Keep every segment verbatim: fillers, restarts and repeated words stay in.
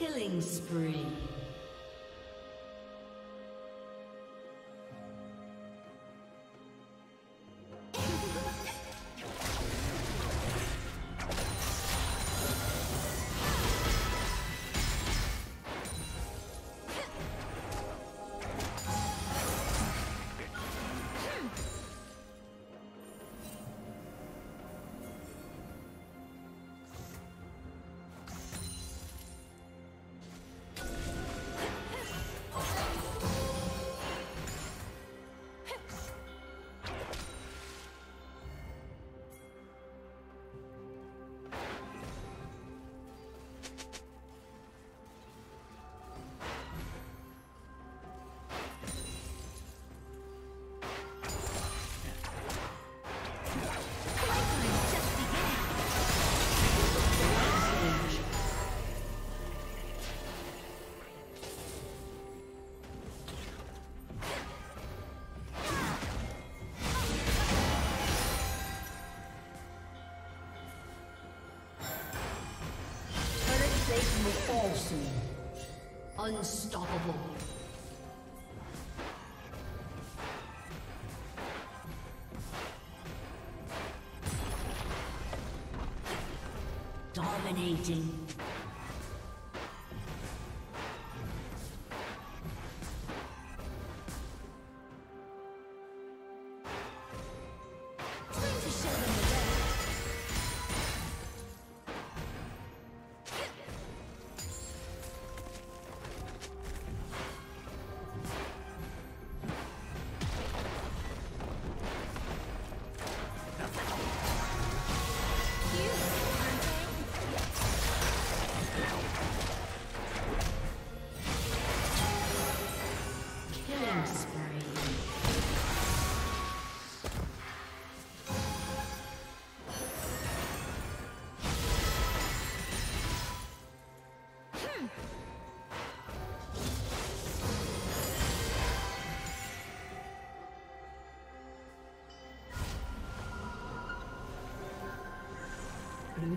Killing spree. Unstoppable. Dominating. Blue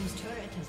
His turret has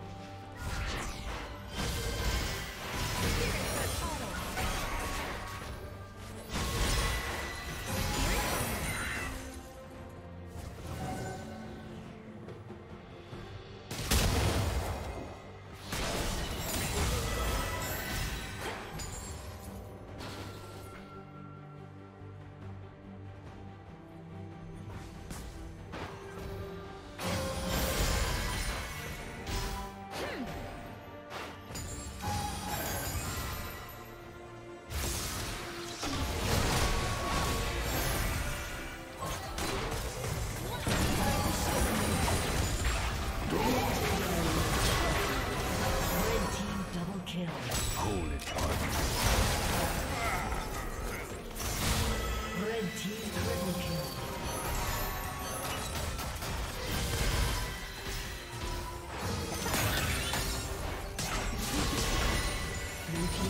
turret has